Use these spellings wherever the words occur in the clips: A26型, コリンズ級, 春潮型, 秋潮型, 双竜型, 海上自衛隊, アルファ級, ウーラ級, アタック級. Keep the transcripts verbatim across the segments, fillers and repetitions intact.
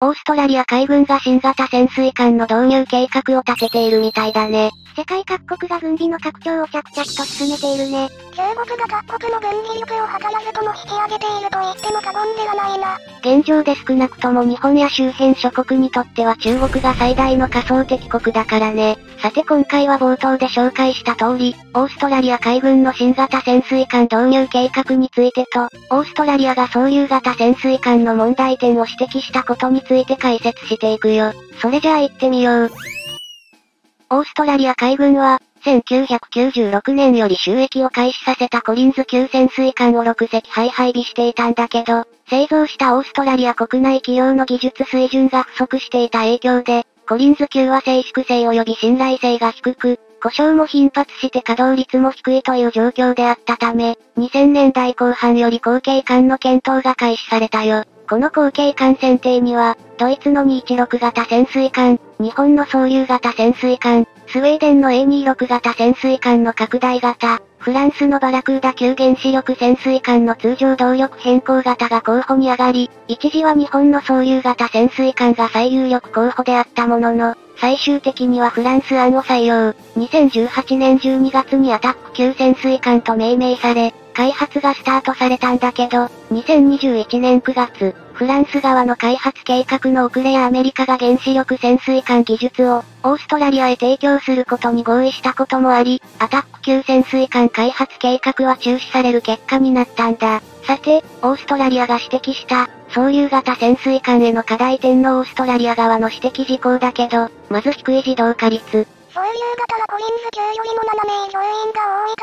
オーストラリア海軍が新型潜水艦の導入計画を立てているみたいだね。世界各国が軍備の拡張を着々と進めているね。中国が各国の軍事力を図らずとも引き上げていると言っても過言ではないな。現状で少なくとも日本や周辺諸国にとっては中国が最大の仮想敵国だからね。さて今回は冒頭で紹介した通り、オーストラリア海軍の新型潜水艦導入計画についてと、オーストラリアが双竜型潜水艦の問題点を指摘したことについて解説していくよ。それじゃあ行ってみよう。オーストラリア海軍は、せんきゅうひゃくきゅうじゅうろくねんより収益を開始させたコリンズ級潜水艦をろくせき配配備していたんだけど、製造したオーストラリア国内企業の技術水準が不足していた影響で、コリンズ級は静粛性及び信頼性が低く、故障も頻発して稼働率も低いという状況であったため、にせんねんだいこう半より後継艦の検討が開始されたよ。この後継艦選定には、ドイツのにいちろくがた潜水艦、日本の双竜型潜水艦、スウェーデンの エーにじゅうろくがた潜水艦の拡大型、フランスのバラクーダ級原子力潜水艦の通常動力変更型が候補に上がり、一時は日本の双竜型潜水艦が最有力候補であったものの、最終的にはフランス案を採用。にせんじゅうはちねんじゅうにがつにアタック級潜水艦と命名され、開発がスタートされたんだけど、にせんにじゅういちねんくがつ、フランス側の開発計画の遅れやアメリカが原子力潜水艦技術をオーストラリアへ提供することに合意したこともあり、アタック級潜水艦開発計画は中止される結果になったんだ。さて、オーストラリアが指摘した、双竜型潜水艦への課題点のオーストラリア側の指摘事項だけど、まず低い自動化率。双竜型のコリンズ級よりもななめい乗員が多い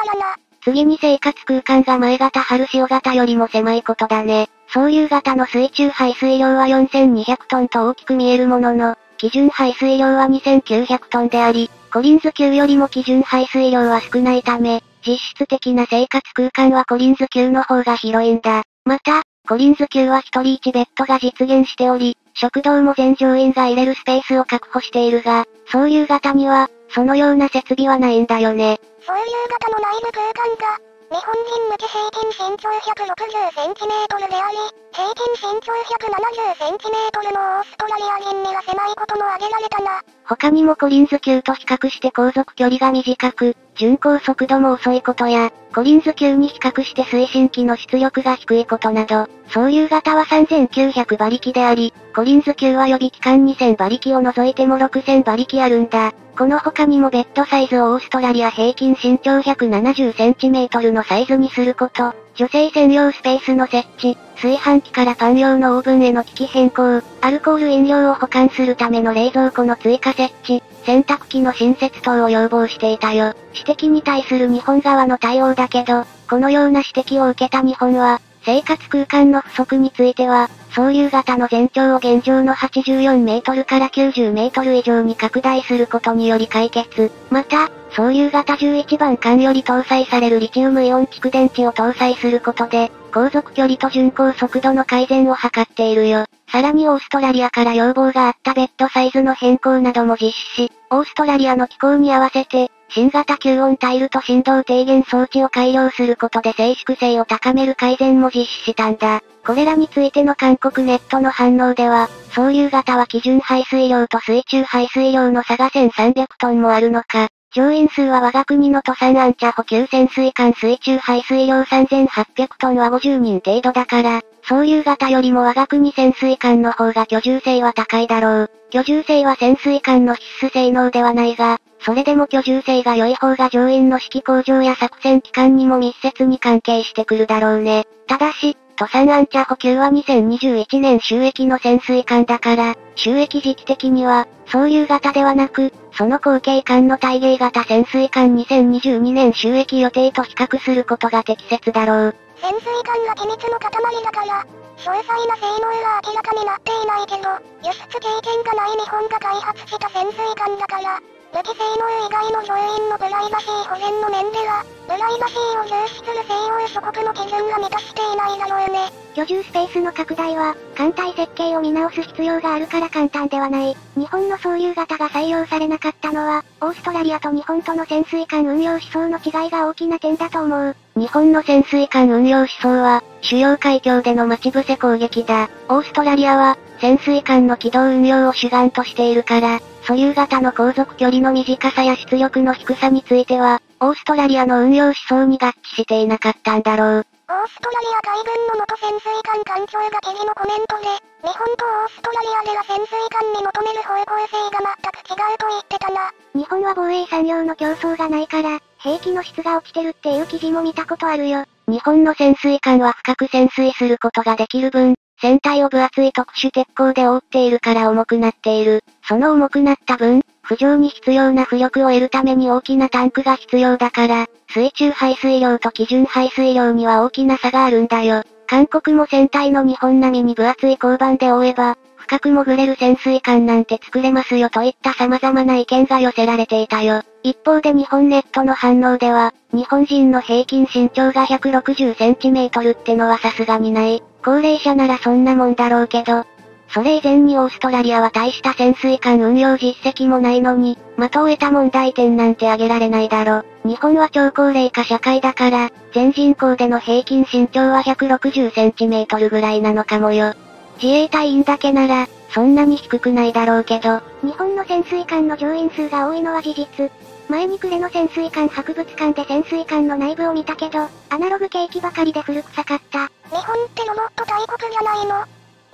からな。次に生活空間が前型春潮型よりも狭いことだね。双竜型の水中排水量はよんせんにひゃくトンと大きく見えるものの、基準排水量はにせんきゅうひゃくトンであり、コリンズ級よりも基準排水量は少ないため、実質的な生活空間はコリンズ級の方が広いんだ。また、コリンズ級はひとりいちベッドが実現しており、食堂も全乗員が入れるスペースを確保しているが、双竜型には、そのような設備はないんだよね。双竜型の内部空間が、日本人向け平均身長 ひゃくろくじゅうセンチメートル であり、平均身長 ひゃくななじゅうセンチメートル のオーストラリア人には狭いことも挙げられたな。他にもコリンズ級と比較して航続距離が短く、巡航速度も遅いことや、コリンズ級に比較して推進機の出力が低いことなど、双竜型はさんぜんきゅうひゃくばりきであり、コリンズ級は予備機関にせんばりきを除いてもろくせんばりきあるんだ。この他にもベッドサイズをオーストラリア平均身長 ひゃくななじゅうセンチメートル のサイズにすること、女性専用スペースの設置、炊飯器からパン用のオーブンへの機器変更、アルコール飲料を保管するための冷蔵庫の追加設置、洗濯機の新設等を要望していたよ。指摘に対する日本側の対応だけど、このような指摘を受けた日本は、生活空間の不足については、双竜型の全長を現状のはちじゅうよんメートルからきゅうじゅうメートル以上に拡大することにより解決。また、双竜型じゅういちばんかんより搭載されるリチウムイオン蓄電池を搭載することで、航続距離と巡航速度の改善を図っているよ。さらにオーストラリアから要望があったベッドサイズの変更なども実施し、オーストラリアの気候に合わせて、新型吸音タイルと振動低減装置を改良することで静粛性を高める改善も実施したんだ。これらについての韓国ネットの反応では、双竜型は基準排水量と水中排水量の差がせんさんびゃくトンもあるのか。乗員数は我が国の登山アンチャ補給潜水艦水中排水量さんぜんはっぴゃくトンはごじゅうにん程度だから、双竜型よりも我が国潜水艦の方が居住性は高いだろう。居住性は潜水艦の必須性能ではないが、それでも居住性が良い方が乗員の士気向上や作戦期間にも密接に関係してくるだろうね。ただし、登山アンチャ補給はにせんにじゅういちねん収益の潜水艦だから、収益時期的には、双竜型ではなく、その後継艦の大芸型潜水艦にせんにじゅうにねん収益予定と比較することが適切だろう。潜水艦は機密の塊だから、詳細な性能は明らかになっていないけど、輸出経験がない日本が開発した潜水艦だから、的性能以外の教員のプライバシー保全の面では、プライバシーを重視する西欧諸国の基準が満たしていないだろうね。居住スペースの拡大は、艦隊設計を見直す必要があるから簡単ではない。日本の双竜型が採用されなかったのは、オーストラリアと日本との潜水艦運用思想の違いが大きな点だと思う。日本の潜水艦運用思想は、主要海峡での待ち伏せ攻撃だ。オーストラリアは、潜水艦の軌道運用を主眼としているから、素流型の航続距離の短さや出力の低さについては、オーストラリアの運用思想に合致していなかったんだろう。オーストラリア海軍の元潜水艦艦長が記事のコメントで、日本とオーストラリアでは潜水艦に求める方向性が全く違うと言ってたな。日本は防衛産業の競争がないから、兵器の質が落ちてるっていう記事も見たことあるよ。日本の潜水艦は深く潜水することができる分、船体を分厚い特殊鉄鋼で覆っているから重くなっている。その重くなった分、浮上に必要な浮力を得るために大きなタンクが必要だから、水中排水量と基準排水量には大きな差があるんだよ。韓国も船体の日本並みに分厚い鋼板で覆えば、深く潜れる潜水艦なんて作れますよといった様々な意見が寄せられていたよ。一方で日本ネットの反応では、日本人の平均身長が ひゃくろくじゅっセンチメートル ってのはさすがにない。高齢者ならそんなもんだろうけど、それ以前にオーストラリアは大した潜水艦運用実績もないのに、的を得た問題点なんて挙げられないだろ。日本は超高齢化社会だから、全人口での平均身長は ひゃくろくじゅっセンチメートル ぐらいなのかもよ。自衛隊員だけなら、そんなに低くないだろうけど、日本の潜水艦の乗員数が多いのは事実。前に呉の潜水艦博物館で潜水艦の内部を見たけど、アナログケーキばかりで古臭かった。日本ってロボット大国じゃないの？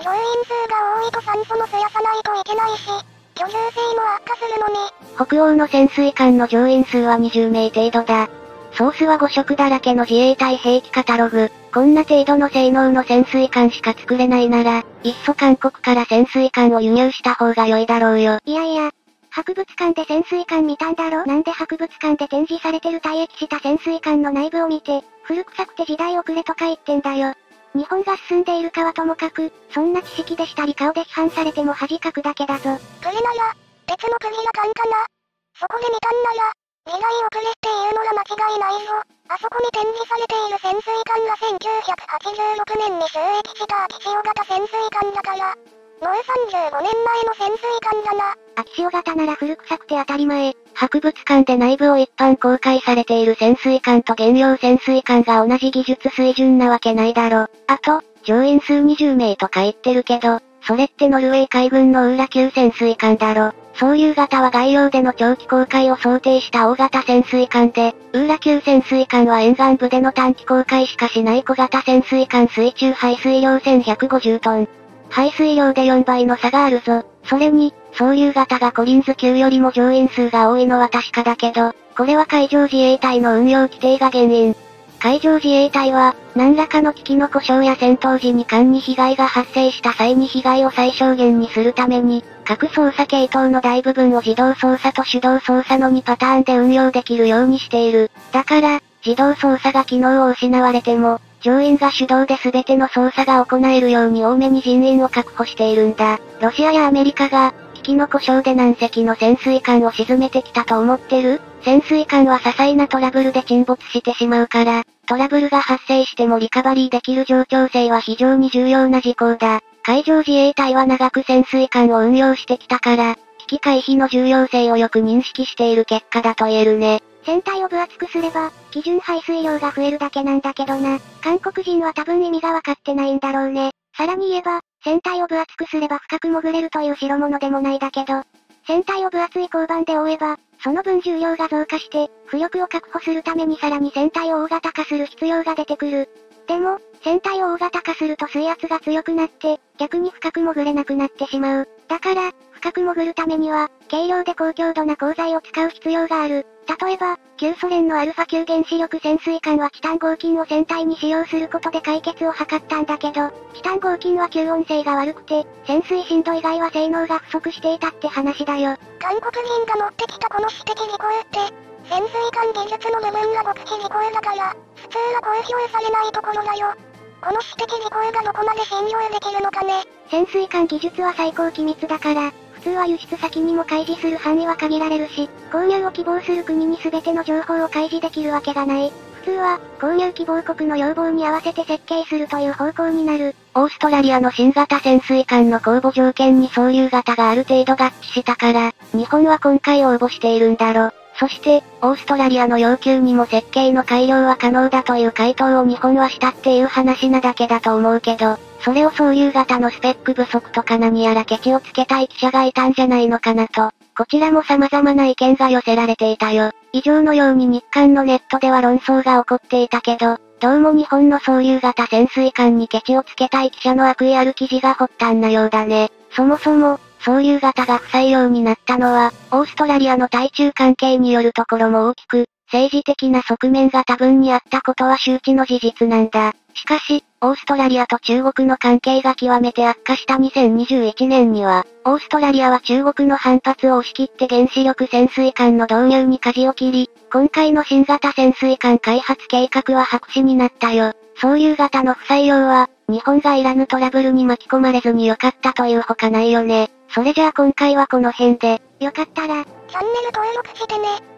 乗員数が多いと酸素も増やさないといけないし、居住性も悪化するのに。北欧の潜水艦の乗員数はにじゅうめい程度だ。ソースはご色だらけの自衛隊兵器カタログ。こんな程度の性能の潜水艦しか作れないなら、いっそ韓国から潜水艦を輸入した方が良いだろうよ。いやいや。博物館で潜水艦見たんだろ？なんで博物館で展示されてる退役した潜水艦の内部を見て、古臭くて時代遅れとか言ってんだよ。日本が進んでいるかはともかく、そんな知識でしたり顔で批判されても恥かくだけだぞ。これなら、別の国が艦かな？そこで見たんなら、時代遅れっていうのが間違いないぞ。あそこに展示されている潜水艦がせんきゅうひゃくはちじゅうろくねんに就役した秋潮型潜水艦だから。もうさんじゅうごねんまえの潜水艦だな。秋潮型なら古臭くて当たり前。博物館で内部を一般公開されている潜水艦と現用潜水艦が同じ技術水準なわけないだろ。あと、乗員数にじゅうめいとか言ってるけど、それってノルウェー海軍のウーラ級潜水艦だろ。そういう型は外洋での長期航海を想定した大型潜水艦で、ウーラ級潜水艦は沿岸部での短期航海しかしない小型潜水艦。水中排水量せんひゃくごじゅうトン。排水量でよんばいの差があるぞ。それに、双竜型がコリンズ級よりも乗員数が多いのは確かだけど、これは海上自衛隊の運用規定が原因。海上自衛隊は、何らかの機器の故障や戦闘時に艦に被害が発生した際に被害を最小限にするために、各操作系統の大部分を自動操作と手動操作のにパターンで運用できるようにしている。だから、自動操作が機能を失われても、乗員が手動で全ての操作が行えるように多めに人員を確保しているんだ。ロシアやアメリカが、機器の故障で何隻の潜水艦を沈めてきたと思ってる？潜水艦は些細なトラブルで沈没してしまうから、トラブルが発生してもリカバリーできる状況性は非常に重要な事項だ。海上自衛隊は長く潜水艦を運用してきたから、危機回避の重要性をよく認識している結果だと言えるね。船体を分厚くすれば、基準排水量が増えるだけなんだけどな。韓国人は多分意味がわかってないんだろうね。さらに言えば、船体を分厚くすれば深く潜れるという代物でもないだけど、船体を分厚い鋼板で覆えば、その分重量が増加して、浮力を確保するためにさらに船体を大型化する必要が出てくる。でも、船体を大型化すると水圧が強くなって、逆に深く潜れなくなってしまう。だから、深く潜るためには、軽量で高強度な鋼材を使う必要がある。例えば、旧ソ連のアルファ級原子力潜水艦はチタン合金を船体に使用することで解決を図ったんだけど、チタン合金は吸音性が悪くて、潜水深度以外は性能が不足していたって話だよ。韓国人が持ってきたこの私的事項って、潜水艦技術の部分が極秘事項だから、普通は公表されないところだよ。この私的事項がどこまで信用できるのかね。潜水艦技術は最高機密だから、普通は輸出先にも開示する範囲は限られるし、購入を希望する国に全ての情報を開示できるわけがない。普通は、購入希望国の要望に合わせて設計するという方向になる。オーストラリアの新型潜水艦の公募条件に総流型がある程度合致したから、日本は今回応募しているんだろ。そして、オーストラリアの要求にも設計の改良は可能だという回答を日本はしたっていう話なだけだと思うけど、それを総流型のスペック不足とか何やらケチをつけたい記者がいたんじゃないのかなと。こちらも様々な意見が寄せられていたよ。以上のように日韓のネットでは論争が起こっていたけど、どうも日本の総流型潜水艦にケチをつけたい記者の悪意ある記事が発端なようだね。そもそも、総流型が不採用になったのは、オーストラリアの対中関係によるところも大きく、政治的な側面が多分にあったことは周知の事実なんだ。しかし、オーストラリアと中国の関係が極めて悪化したにせんにじゅういちねんには、オーストラリアは中国の反発を押し切って原子力潜水艦の導入に舵を切り、今回の新型潜水艦開発計画は白紙になったよ。総流型の不採用は、日本がいらぬトラブルに巻き込まれずに良かったというほかないよね。それじゃあ今回はこの辺で、よかったら、チャンネル登録してね。